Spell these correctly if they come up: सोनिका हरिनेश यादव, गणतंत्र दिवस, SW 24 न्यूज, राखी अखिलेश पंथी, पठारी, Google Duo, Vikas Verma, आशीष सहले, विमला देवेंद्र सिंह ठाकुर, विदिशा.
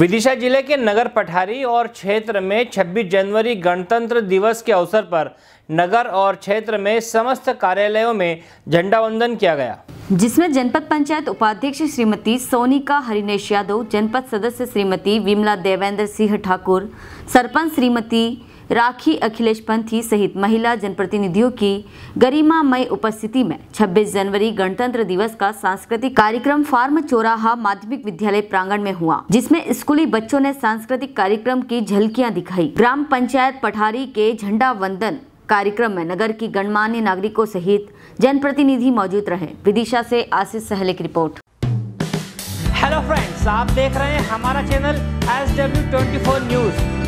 विदिशा जिले के नगर पठारी और क्षेत्र में 26 जनवरी गणतंत्र दिवस के अवसर पर नगर और क्षेत्र में समस्त कार्यालयों में झंडा वंदन किया गया, जिसमें जनपद पंचायत उपाध्यक्ष श्रीमती सोनिका हरिनेश यादव, जनपद सदस्य श्रीमती विमला देवेंद्र सिंह ठाकुर, सरपंच श्रीमती राखी अखिलेश पंथी सहित महिला जनप्रतिनिधियों की गरिमामय उपस्थिति में 26 जनवरी गणतंत्र दिवस का सांस्कृतिक कार्यक्रम फार्म चौराहा माध्यमिक विद्यालय प्रांगण में हुआ, जिसमें स्कूली बच्चों ने सांस्कृतिक कार्यक्रम की झलकियां दिखाई। ग्राम पंचायत पठारी के झंडा वंदन कार्यक्रम में नगर की गणमान्य नागरिकों सहित जनप्रतिनिधि मौजूद रहे। विदिशा से आशीष सहले की रिपोर्ट। हेलो फ्रेंड्स, आप देख रहे हैं हमारा चैनल SW 24 न्यूज।